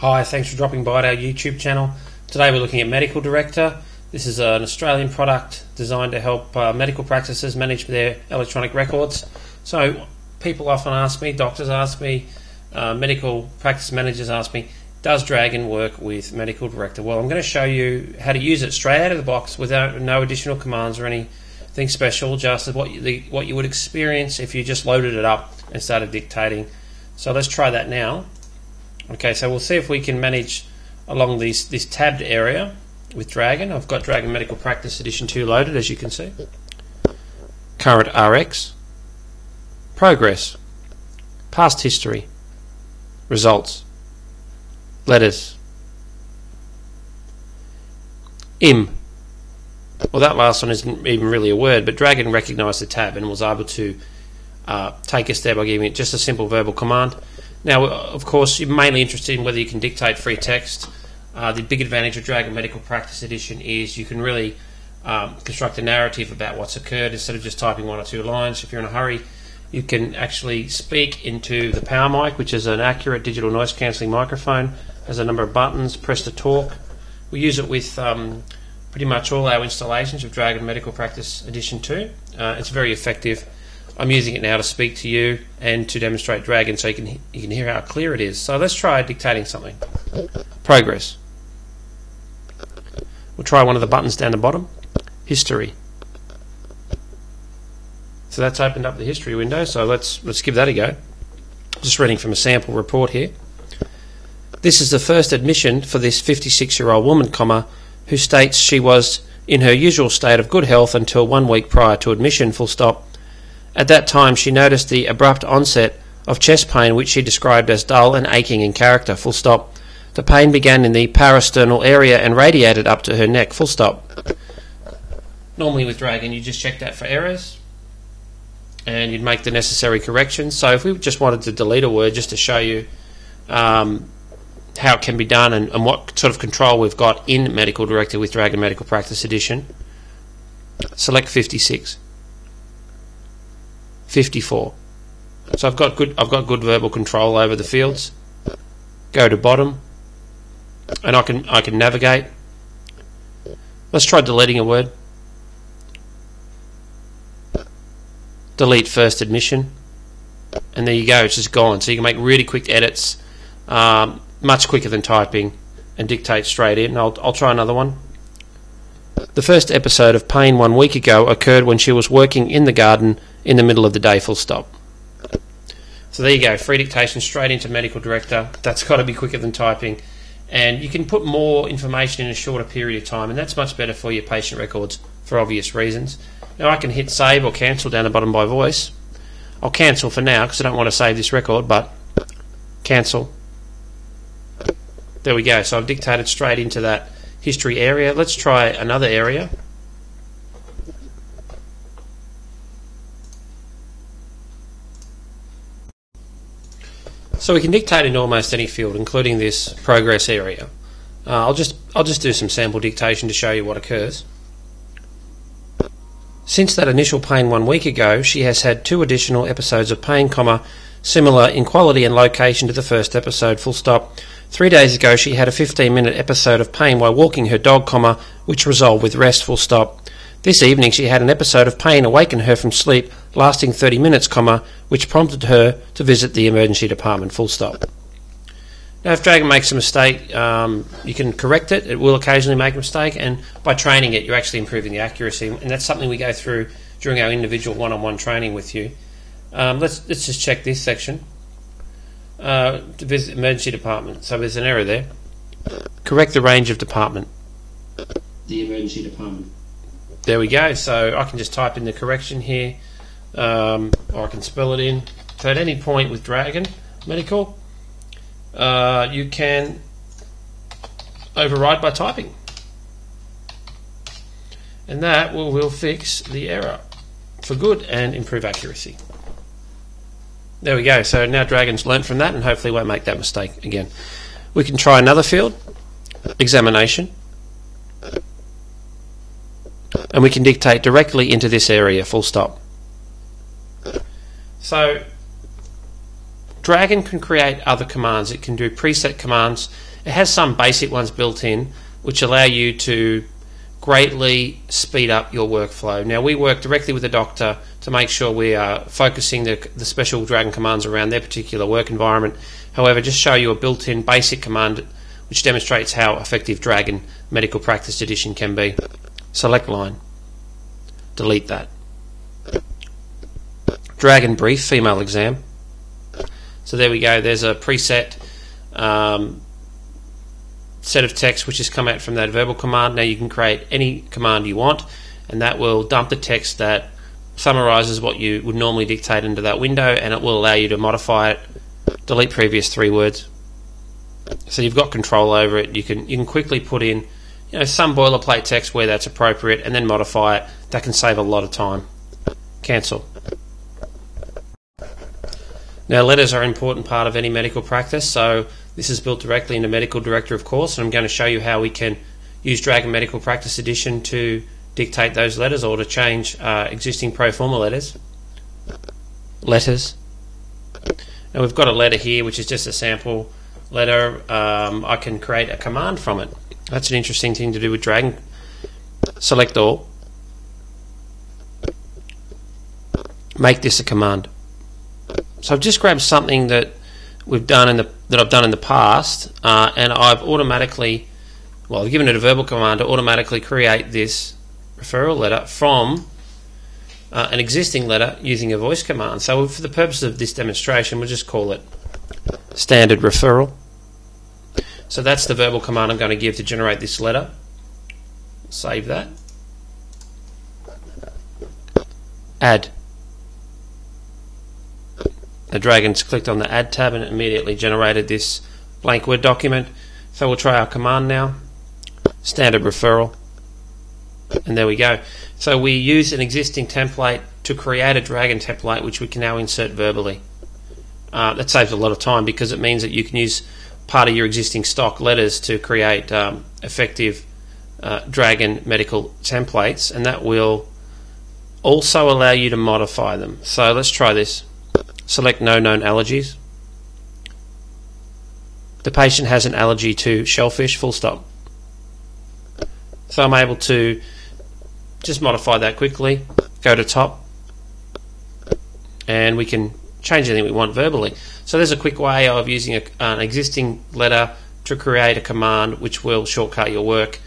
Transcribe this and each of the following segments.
Hi, thanks for dropping by at our YouTube channel. Today we're looking at Medical Director. This is an Australian product designed to help medical practices manage their electronic records. So people often ask me, doctors ask me, medical practice managers ask me, does Dragon work with Medical Director? Well, I'm going to show you how to use it straight out of the box without no additional commands or anything special, just what you would experience if you just loaded it up and started dictating. So let's try that now. Okay, so we'll see if we can manage along this tabbed area with Dragon. I've got Dragon Medical Practice Edition 2 loaded, as you can see. Current RX, progress, past history, results, letters, IM. Well, that last one isn't even really a word, but Dragon recognised the tab and was able to take us there by giving it just a simple verbal command. Now, of course, you're mainly interested in whether you can dictate free text. The big advantage of Dragon Medical Practice Edition is you can really construct a narrative about what's occurred instead of just typing one or two lines. If you're in a hurry, you can actually speak into the PowerMic, which is an accurate digital noise cancelling microphone. Has a number of buttons. Press to talk. We use it with pretty much all our installations of Dragon Medical Practice Edition 2. It's very effective. I'm using it now to speak to you and to demonstrate Dragon, so you can hear how clear it is. So let's try dictating something. Progress. We'll try one of the buttons down the bottom. History. So that's opened up the history window. So let's give that a go. Just reading from a sample report here. This is the first admission for this 56-year-old woman, who states she was in her usual state of good health until 1 week prior to admission, .. At that time, she noticed the abrupt onset of chest pain, which she described as dull and aching in character, .. The pain began in the parasternal area and radiated up to her neck, .. Normally with Dragon, you just check that for errors and you'd make the necessary corrections. So if we just wanted to delete a word just to show you how it can be done and what sort of control we've got in Medical Director with Dragon Medical Practice Edition, select 56. 54. So I've got good verbal control over the fields. Go to bottom, and I can navigate. Let's try deleting a word. Delete first admission, and there you go. It's just gone. So you can make really quick edits, much quicker than typing, and dictate straight in. I'll try another one. The first episode of pain 1 week ago occurred when she was working in the garden in the middle of the day, . So there you go, free dictation straight into Medical Director. That's got to be quicker than typing, and you can put more information in a shorter period of time, and that's much better for your patient records for obvious reasons. Now I can hit save or cancel down the bottom by voice. I'll cancel for now because I don't want to save this record, but cancel. There we go, so I've dictated straight into that history area. Let's try another area. So we can dictate in almost any field, including this progress area. I'll just do some sample dictation to show you what occurs. Since that initial pain 1 week ago, she has had two additional episodes of pain, similar in quality and location to the first episode, . 3 days ago, she had a 15-minute episode of pain while walking her dog, which resolved with rest, . This evening, she had an episode of pain awaken her from sleep lasting 30 minutes, which prompted her to visit the emergency department, . Now, if Dragon makes a mistake, you can correct it. It will occasionally make a mistake, and by training it, you're actually improving the accuracy, and that's something we go through during our individual one-on-one training with you. Let's just check this section. To visit emergency department. So there's an error there. Correct the range of department. The emergency department. There we go. So I can just type in the correction here, or I can spell it in. So at any point with Dragon Medical, you can override by typing, and that will fix the error for good and improve accuracy. There we go, so now Dragon's learnt from that and hopefully won't make that mistake again. We can try another field, examination. and we can dictate directly into this area, full stop. So Dragon can create other commands. It can do preset commands. It has some basic ones built in which allow you to greatly speed up your workflow. Now we work directly with the doctor to make sure we are focusing the special Dragon commands around their particular work environment. However, just show you a built-in basic command which demonstrates how effective Dragon Medical Practice Edition can be. Select line. Delete that. Dragon brief female exam. So there we go, there's a preset set of text which has come out from that verbal command. Now you can create any command you want and that will dump the text that summarizes what you would normally dictate into that window, and it will allow you to modify it. Delete previous three words. So you've got control over it. You can quickly put in, you know, some boilerplate text where that's appropriate and then modify it. That can save a lot of time. Cancel. Now letters are an important part of any medical practice, so this is built directly into Medical Director, of course, and I'm going to show you how we can use Dragon Medical Practice Edition to dictate those letters or to change existing pro forma letters. Letters. Now we've got a letter here which is just a sample letter. I can create a command from it. That's an interesting thing to do with Dragon. Select all. Make this a command. So I've just grabbed something that we've done in the past, and I've automatically, well, I've given it a verbal command to automatically create this referral letter from an existing letter using a voice command. So for the purpose of this demonstration, we'll just call it standard referral. So that's the verbal command I'm going to give to generate this letter. Save that. Add. The Dragon's clicked on the Add tab and it immediately generated this blank Word document. So we'll try our command now. Standard referral. And there we go. So we use an existing template to create a Dragon template which we can now insert verbally. That saves a lot of time because it means that you can use part of your existing stock letters to create effective Dragon medical templates, and that will also allow you to modify them. So let's try this. Select no known allergies. The patient has an allergy to shellfish, full stop. So I'm able to just modify that quickly. Go to top and we can change anything we want verbally. So there's a quick way of using an existing letter to create a command which will shortcut your work.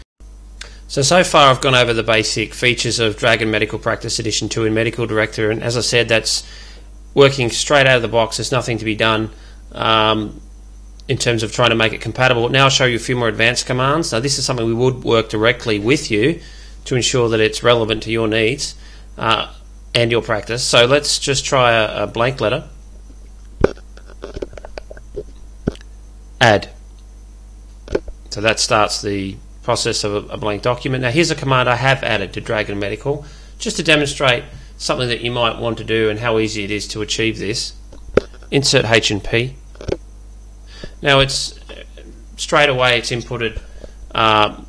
So far I've gone over the basic features of Dragon Medical Practice Edition 2 in Medical Director, and as I said, that's working straight out of the box. There's nothing to be done in terms of trying to make it compatible. Now I'll show you a few more advanced commands. Now this is something we would work directly with you to ensure that it's relevant to your needs and your practice. So let's just try a blank letter. Add. So that starts the process of a blank document. Now here's a command I have added to Dragon Medical just to demonstrate something that you might want to do and how easy it is to achieve this. Insert H&P. Now it's straight away, it's inputted a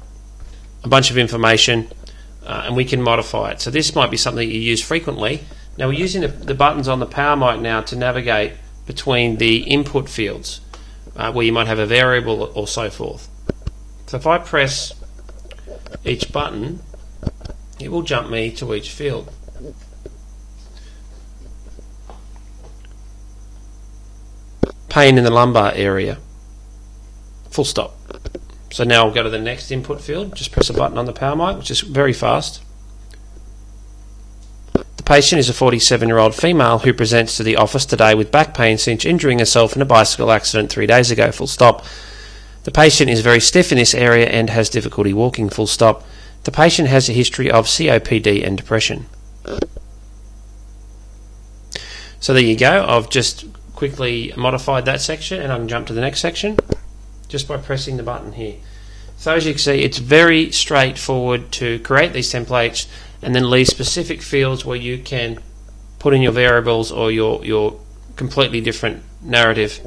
bunch of information and we can modify it. So this might be something that you use frequently. Now we're using the buttons on the PowerMic now to navigate between the input fields where you might have a variable or so forth. So if I press each button, it will jump me to each field. Pain in the lumbar area. Full stop. So now I'll go to the next input field. Just press a button on the PowerMic, which is very fast. The patient is a 47-year-old female who presents to the office today with back pain since injuring herself in a bicycle accident 3 days ago. Full stop. The patient is very stiff in this area and has difficulty walking. Full stop. The patient has a history of COPD and depression. So there you go. I've just quickly modified that section and I can jump to the next section just by pressing the button here. So as you can see, it's very straightforward to create these templates and then leave specific fields where you can put in your variables or your completely different narrative,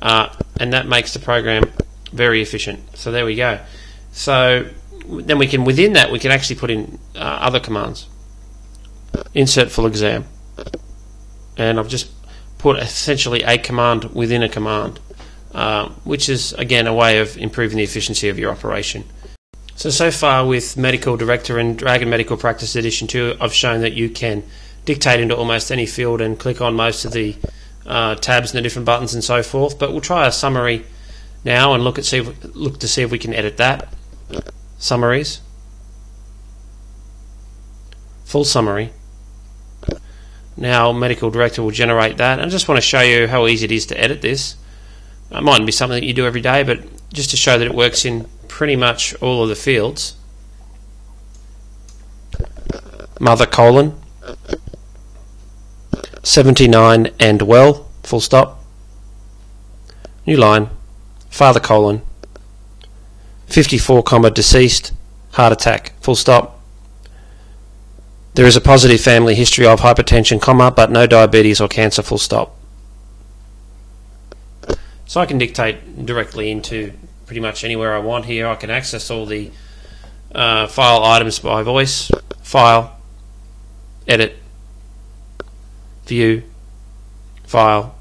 and that makes the program very efficient. So there we go. So then we can, within that, we can actually put in other commands. Insert full exam. And I've just put essentially a command within a command, which is, again, a way of improving the efficiency of your operation. So far with Medical Director and Dragon Medical Practice Edition 2, I've shown that you can dictate into almost any field and click on most of the tabs and the different buttons and so forth. But we'll try a summary now and look to see if we can edit that. Summaries. Full summary. Now Medical Director will generate that. I just want to show you how easy it is to edit this. It mightn't be something that you do every day, but just to show that it works in pretty much all of the fields. Mother : 79 and well, full stop. New line. Father : 54, deceased, heart attack, full stop. There is a positive family history of hypertension, but no diabetes or cancer, full stop. So I can dictate directly into pretty much anywhere I want here. I can access all the file items by voice, file, edit, view, file,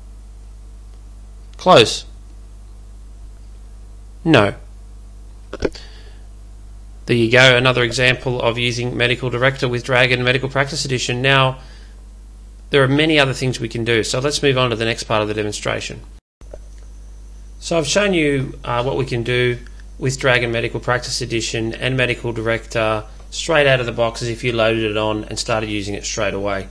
close, no. There you go, another example of using Medical Director with Dragon Medical Practice Edition. Now, there are many other things we can do, so let's move on to the next part of the demonstration. So I've shown you what we can do with Dragon Medical Practice Edition and Medical Director straight out of the box as if you loaded it on and started using it straight away.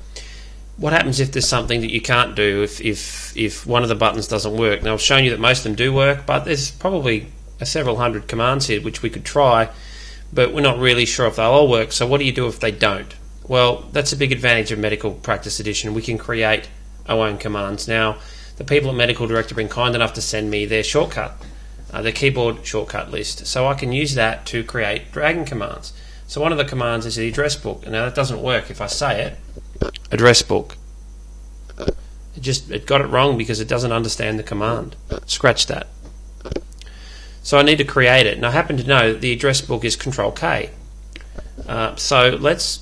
What happens if there's something that you can't do, if one of the buttons doesn't work? Now, I've shown you that most of them do work, but there's probably several hundred commands here which we could try, but we're not really sure if they'll all work. So what do you do if they don't? Well, that's a big advantage of Medical Practice Edition. We can create our own commands. Now, the people at Medical Director have been kind enough to send me their shortcut, their keyboard shortcut list, so I can use that to create Dragon commands. So one of the commands is the address book. Now that doesn't work if I say it. Address book. It got it wrong because it doesn't understand the command. Scratch that. So I need to create it, and I happen to know that the address book is Control K. So let's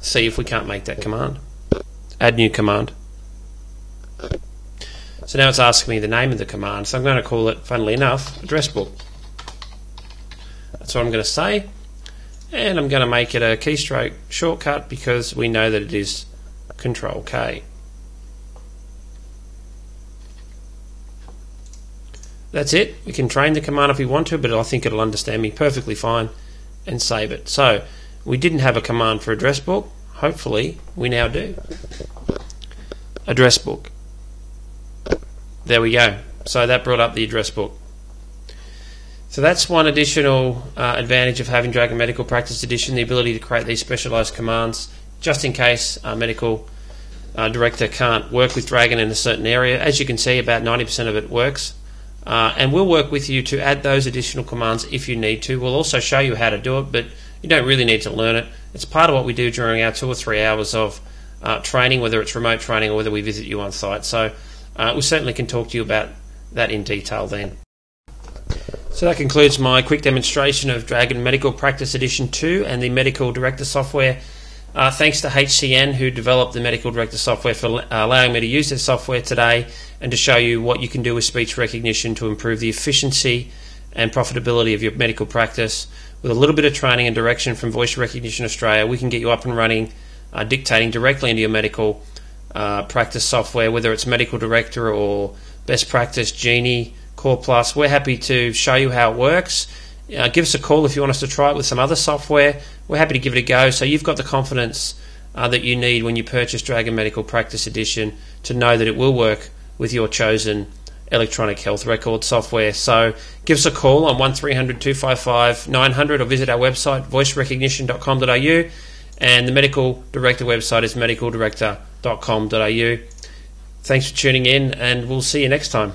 see if we can't make that command. Add new command. So now it's asking me the name of the command, so I'm going to call it, funnily enough, address book. That's what I'm going to say, and I'm going to make it a keystroke shortcut because we know that it is Control K. That's it. We can train the command if we want to, but I think it'll understand me perfectly fine, and save it. So we didn't have a command for address book. Hopefully we now do. Address book. There we go. So that brought up the address book. So that's one additional advantage of having Dragon Medical Practice Edition, the ability to create these specialized commands just in case Medical Director can't work with Dragon in a certain area. As you can see, about 90% of it works. And we'll work with you to add those additional commands if you need to. We'll also show you how to do it, but you don't really need to learn it. It's part of what we do during our 2 or 3 hours of training, whether it's remote training or whether we visit you on site. So we certainly can talk to you about that in detail then. So that concludes my quick demonstration of Dragon Medical Practice Edition 2 and the Medical Director software. Thanks to HCN, who developed the Medical Director software, for allowing me to use their software today and to show you what you can do with speech recognition to improve the efficiency and profitability of your medical practice. With a little bit of training and direction from Voice Recognition Australia, we can get you up and running, dictating directly into your medical practice software, whether it's Medical Director or Best Practice, Genie, Core Plus. We're happy to show you how it works. Give us a call if you want us to try it with some other software. We're happy to give it a go, so you've got the confidence that you need when you purchase Dragon Medical Practice Edition to know that it will work with your chosen electronic health record software. So give us a call on 1300 255 900 or visit our website voicerecognition.com.au, and the Medical Director website is medicaldirector.com.au. Thanks for tuning in, and we'll see you next time.